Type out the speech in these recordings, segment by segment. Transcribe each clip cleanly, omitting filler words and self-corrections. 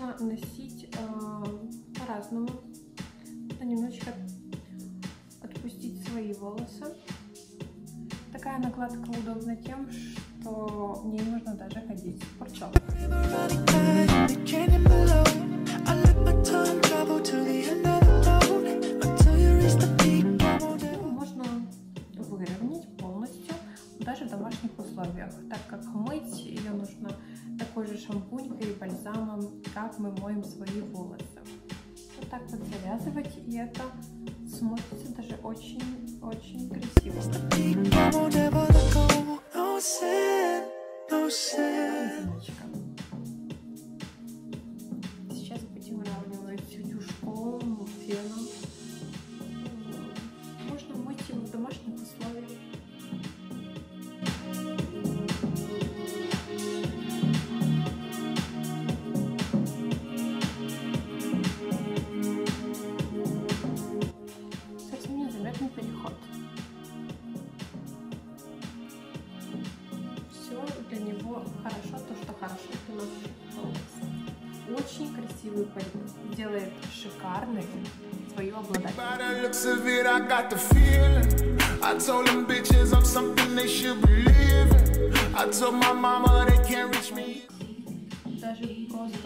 можно носить по-разному. Нужно немножечко отпустить свои волосы. Такая накладка удобна тем, что в ней можно даже ходить в портсовке. Можно выровнять полностью, даже в домашних условиях, так как мыть ее нужно такой же шампунькой и бальзамом, как мы моем свои волосы. Вот так вот завязывать, и это смотрится даже очень-очень красиво. Сейчас будем выравнивать дюшком, феном. Можно мыть его в домашних условиях. Хорошо то, что хорошо, это у нас волос. Очень красивый парик. Делает шикарный свою обладатель. Даже просто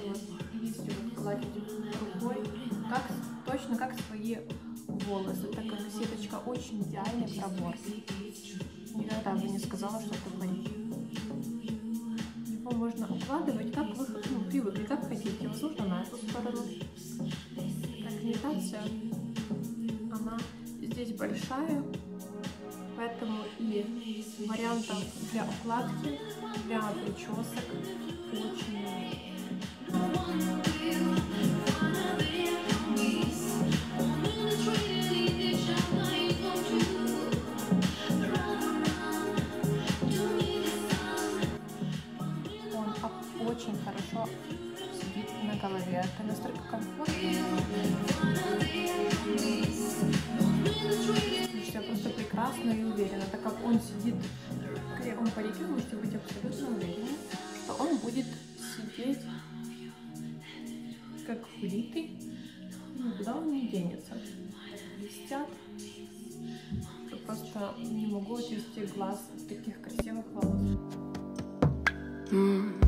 вот, если вот гладить рукой, как, точно как свои волосы, так как сеточка очень идеальный пробор. Никогда бы не сказала, что это парик. Можно укладывать, как вы привыкли, как хотите. Возможно, на эту сторону. Организация, она здесь большая, поэтому и вариантов для укладки, для причесок очень много. Очень хорошо сидит на голове. Это настолько комфортно. Я просто прекрасно и уверена, так как он сидит в кремовом парике, вы можете быть абсолютно уверены, что он будет сидеть как влитый, никуда он не денется. Блестят. Я просто не могу отвести глаз от таких красивых волос.